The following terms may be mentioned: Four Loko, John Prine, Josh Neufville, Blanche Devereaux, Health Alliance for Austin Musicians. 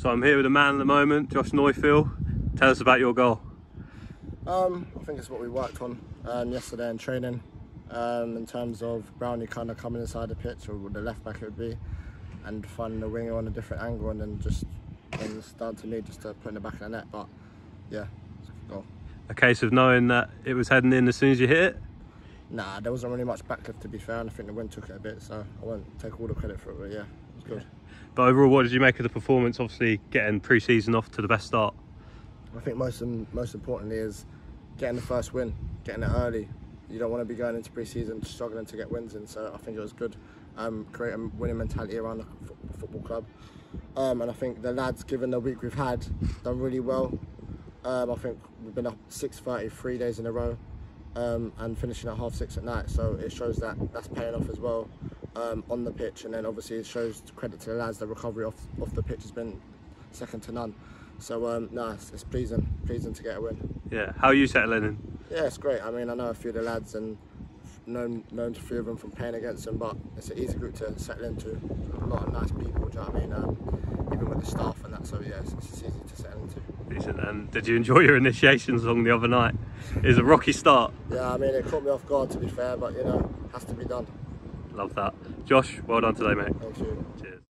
So I'm here with a man at the moment, Josh Neufville. Tell us about your goal. I think it's what we worked on yesterday in training, in terms of Brownie kind of coming inside the pitch, or the left back it would be, and finding the winger on a different angle, and then it's down to me just to put in the back of the net. But yeah, it's a good goal. A case of knowing that it was heading in as soon as you hit it? Nah, there wasn't really much backlift, to be fair, and I think the wind took it a bit, so I won't take all the credit for it, but yeah, it was good. But overall, what did you make of the performance, obviously getting pre-season off to the best start? I think most importantly is getting the first win, getting it early. You don't want to be going into pre-season struggling to get wins in, so I think it was good. Create a winning mentality around the football club. And I think the lads, given the week we've had, done really well. I think we've been up 6:30 3 days in a row, and finishing at 6:30 at night, so it shows that that's paying off as well on the pitch. And then obviously it shows credit to the lads, the recovery off the pitch has been second to none. So no, it's pleasing to get a win. Yeah, how are you settling in? Yeah, it's great. I mean, I know a few of the lads and known to a few of them from playing against them, but it's an easy group to settle into. A lot of nice people, do you know what I mean? Even with the staff and that, so yeah, it's easy to settle into. Decent. And did you enjoy your initiation song the other night? It was a rocky start. Yeah, I mean, it caught me off guard, to be fair, but you know, has to be done. Love that. Josh, well done today, mate. Thank you. Cheers.